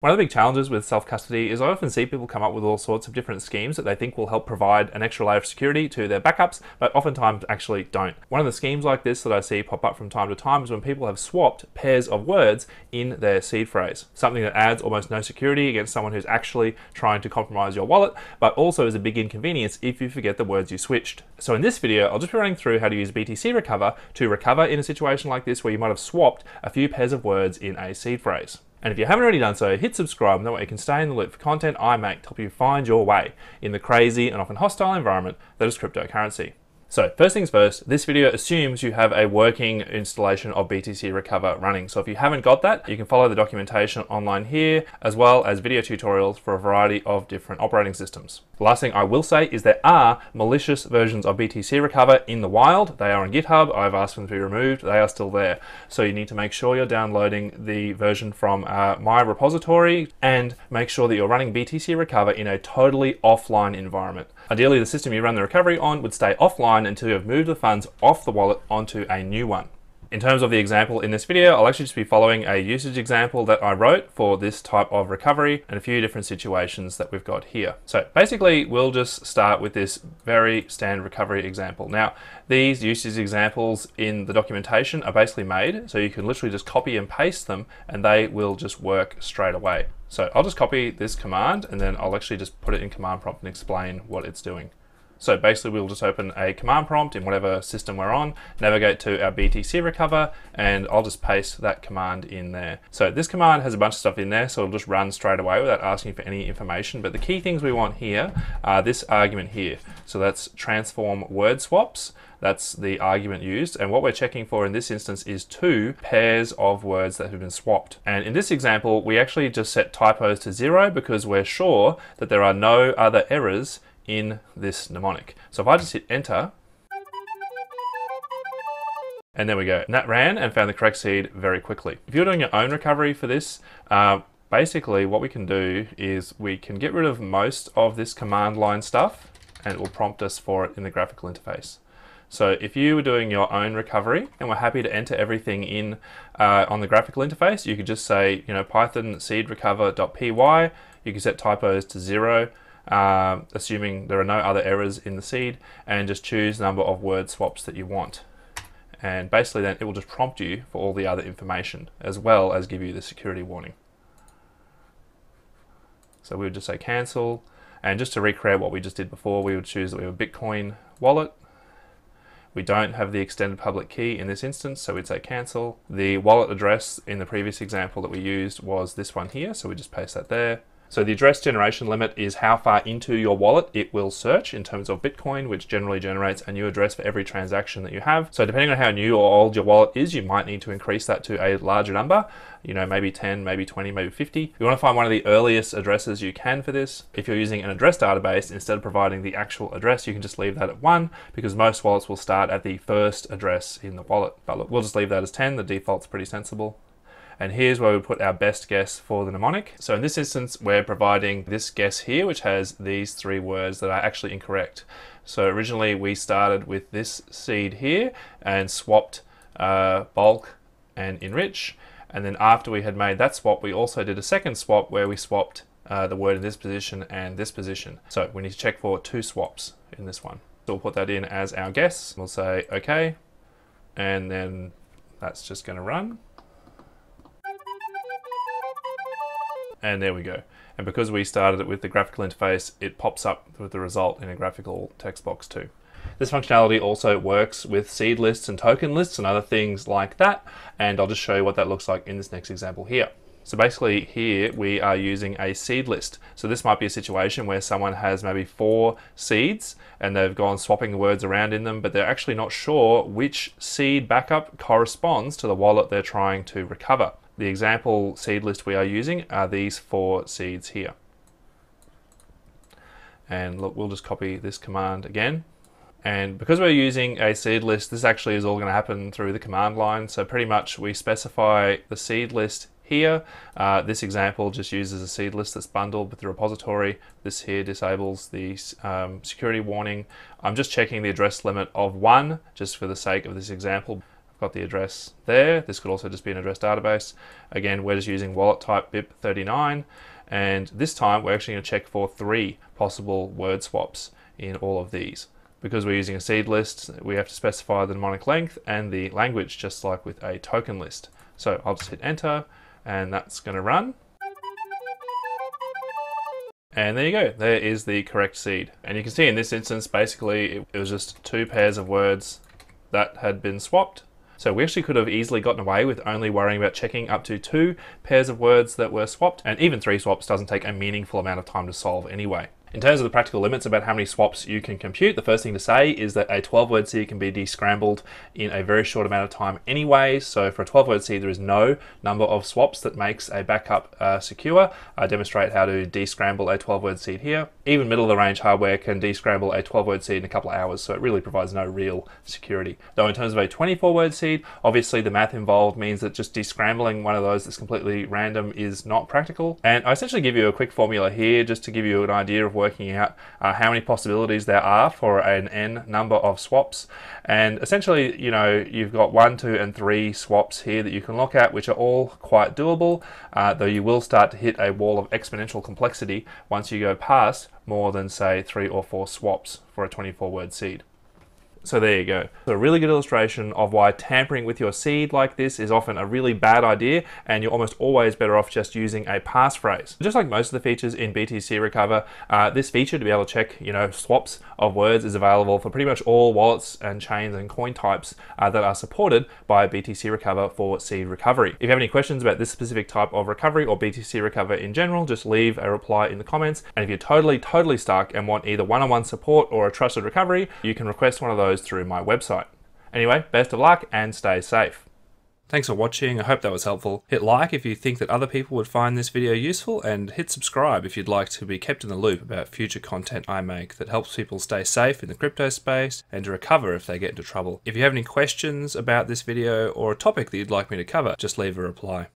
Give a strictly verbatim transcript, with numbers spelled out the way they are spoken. One of the big challenges with self-custody is I often see people come up with all sorts of different schemes that they think will help provide an extra layer of security to their backups, but oftentimes actually don't. One of the schemes like this that I see pop up from time to time is when people have swapped pairs of words in their seed phrase, something that adds almost no security against someone who's actually trying to compromise your wallet, but also is a big inconvenience if you forget the words you switched. So in this video, I'll just be running through how to use B T C Recover to recover in a situation like this where you might have swapped a few pairs of words in a seed phrase. And if you haven't already done so, hit subscribe, and that way you can stay in the loop for content I make to help you find your way in the crazy and often hostile environment that is cryptocurrency. So first things first, this video assumes you have a working installation of B T C Recover running. So if you haven't got that, you can follow the documentation online here, as well as video tutorials for a variety of different operating systems. The last thing I will say is there are malicious versions of B T C Recover in the wild. They are on GitHub. I've asked for them to be removed. They are still there. So you need to make sure you're downloading the version from uh, my repository, and make sure that you're running B T C Recover in a totally offline environment. Ideally, the system you run the recovery on would stay offline until you have moved the funds off the wallet onto a new one. In terms of the example in this video, I'll actually just be following a usage example that I wrote for this type of recovery and a few different situations that we've got here. So basically, we'll just start with this very standard recovery example. Now, these usage examples in the documentation are basically made, so you can literally just copy and paste them and they will just work straight away. So I'll just copy this command, and then I'll actually just put it in command prompt and explain what it's doing. So basically, we'll just open a command prompt in whatever system we're on, navigate to our B T C Recover, and I'll just paste that command in there. So this command has a bunch of stuff in there, so it'll just run straight away without asking for any information. But the key things we want here are this argument here. So that's transform word swaps. That's the argument used. And what we're checking for in this instance is two pairs of words that have been swapped. And in this example, we actually just set typos to zero because we're sure that there are no other errors in this mnemonic. So if I just hit enter, and there we go. And that ran and found the correct seed very quickly. If you're doing your own recovery for this, uh, basically what we can do is we can get rid of most of this command line stuff, and it will prompt us for it in the graphical interface. So if you were doing your own recovery and were happy to enter everything in uh, on the graphical interface, you could just say, you know, Python seed recover.py. You can set typos to zero, Uh, assuming there are no other errors in the seed, and just choose the number of word swaps that you want. And basically then it will just prompt you for all the other information, as well as give you the security warning. So we would just say cancel, and just to recreate what we just did before, we would choose that we have a Bitcoin wallet. We don't have the extended public key in this instance, so we'd say cancel. The wallet address in the previous example that we used was this one here, so we just paste that there. So the address generation limit is how far into your wallet it will search in terms of Bitcoin, which generally generates a new address for every transaction that you have. So depending on how new or old your wallet is, you might need to increase that to a larger number, you know, maybe ten, maybe twenty, maybe fifty. You want to find one of the earliest addresses you can for this. If you're using an address database, instead of providing the actual address, you can just leave that at one, because most wallets will start at the first address in the wallet. But look, we'll just leave that as ten. The default's pretty sensible. And here's where we put our best guess for the mnemonic. So in this instance, we're providing this guess here, which has these three words that are actually incorrect. So originally we started with this seed here and swapped uh, bulk and enrich. And then after we had made that swap, we also did a second swap where we swapped uh, the word in this position and this position. So we need to check for two swaps in this one. So we'll put that in as our guess. We'll say, okay, and then that's just gonna run. And there we go. And because we started it with the graphical interface, it pops up with the result in a graphical text box too. This functionality also works with seed lists and token lists and other things like that. And I'll just show you what that looks like in this next example here. So basically here we are using a seed list. So this might be a situation where someone has maybe four seeds and they've gone swapping the words around in them, but they're actually not sure which seed backup corresponds to the wallet they're trying to recover. The example seed list we are using are these four seeds here. And look, we'll just copy this command again. And because we're using a seed list, this actually is all going to happen through the command line. So pretty much we specify the seed list here. Uh, this example just uses a seed list that's bundled with the repository. This here disables the um, security warning. I'm just checking the address limit of one, just for the sake of this example. got the address there. This could also just be an address database. Again, we're just using wallet type B I P thirty-nine, and this time we're actually going to check for three possible word swaps in all of these. Because we're using a seed list, we have to specify the mnemonic length and the language, just like with a token list. So I'll just hit enter, and that's going to run. And there you go, there is the correct seed. And you can see in this instance, basically, it was just two pairs of words that had been swapped. So we actually could have easily gotten away with only worrying about checking up to two pairs of words that were swapped, and even three swaps doesn't take a meaningful amount of time to solve anyway. In terms of the practical limits about how many swaps you can compute, the first thing to say is that a twelve word seed can be descrambled in a very short amount of time anyway. So for a twelve word seed, there is no number of swaps that makes a backup uh, secure. I demonstrate how to descramble a twelve word seed here. Even middle of the range hardware can descramble a twelve word seed in a couple of hours, so it really provides no real security. Though in terms of a twenty-four word seed, obviously the math involved means that just descrambling one of those that's completely random is not practical. And I essentially give you a quick formula here just to give you an idea of working out uh, how many possibilities there are for an n number of swaps. And essentially, you know, you've got one, two, and three swaps here that you can look at, which are all quite doable, uh, though you will start to hit a wall of exponential complexity once you go past more than, say, three or four swaps for a twenty-four word seed. So there you go. So a really good illustration of why tampering with your seed like this is often a really bad idea, and you're almost always better off just using a passphrase. Just like most of the features in B T C Recover, uh, this feature to be able to check, you know, swaps of words is available for pretty much all wallets and chains and coin types uh, that are supported by B T C Recover for seed recovery. If you have any questions about this specific type of recovery or B T C Recover in general, just leave a reply in the comments. And if you're totally, totally stuck and want either one-on-one support or a trusted recovery, you can request one of those through my website. Anyway, best of luck and stay safe. Thanks for watching. I hope that was helpful. Hit like if you think that other people would find this video useful, and hit subscribe if you'd like to be kept in the loop about future content I make that helps people stay safe in the crypto space and to recover if they get into trouble. If you have any questions about this video or a topic that you'd like me to cover, just leave a reply.